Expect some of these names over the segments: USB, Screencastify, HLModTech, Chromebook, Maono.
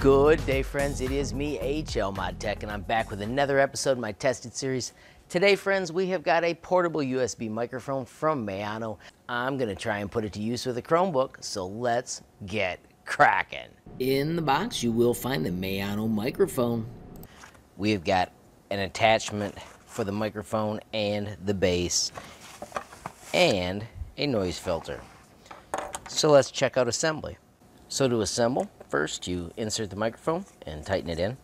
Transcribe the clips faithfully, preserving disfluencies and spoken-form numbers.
Good day, friends. It is me, H L Mod Tech, and I'm back with another episode of my tested series. Today, friends, we have got a portable U S B microphone from Maono. I'm gonna try and put it to use with a Chromebook, so let's get cracking. In the box, you will find the Maono microphone. We've got an attachment for the microphone and the bass and a noise filter. So let's check out assembly. So to assemble, first you insert the microphone and tighten it in.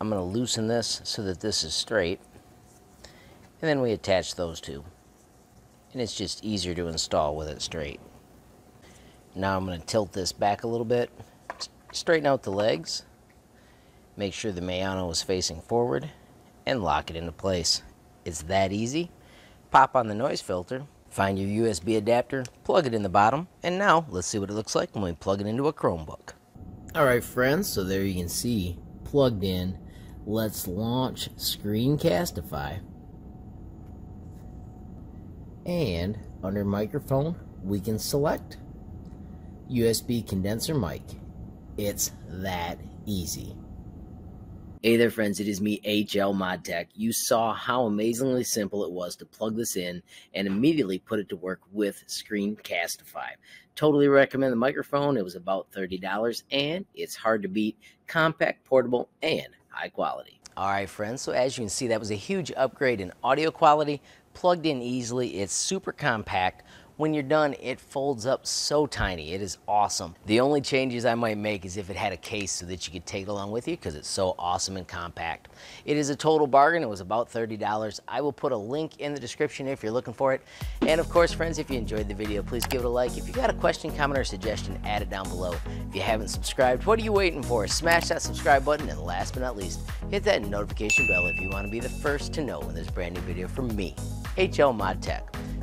I'm going to loosen this so that this is straight. And then we attach those two. And it's just easier to install with it straight. Now I'm going to tilt this back a little bit, straighten out the legs, make sure the Maono is facing forward, and lock it into place. It's that easy. Pop on the noise filter. Find your U S B adapter, plug it in the bottom, and now let's see what it looks like when we plug it into a Chromebook. Alright friends, so there you can see, plugged in. Let's launch Screencastify. And under microphone, we can select U S B condenser mic. It's that easy. Hey there friends, it is me, H L Mod Tech. You saw how amazingly simple it was to plug this in and immediately put it to work with Screencastify. Totally recommend the microphone. It was about thirty dollars and it's hard to beat. Compact, portable, and high quality. All right friends, so as you can see, that was a huge upgrade in audio quality. Plugged in easily, it's super compact. When you're done, it folds up so tiny. It is awesome. The only changes I might make is if it had a case so that you could take it along with you, because it's so awesome and compact. It is a total bargain. It was about thirty dollars. I will put a link in the description if you're looking for it. And of course, friends, if you enjoyed the video, please give it a like. If you got a question, comment, or suggestion, add it down below. If you haven't subscribed, what are you waiting for? Smash that subscribe button. And last but not least, hit that notification bell if you want to be the first to know when there's a brand new video from me, H L Mod Tech.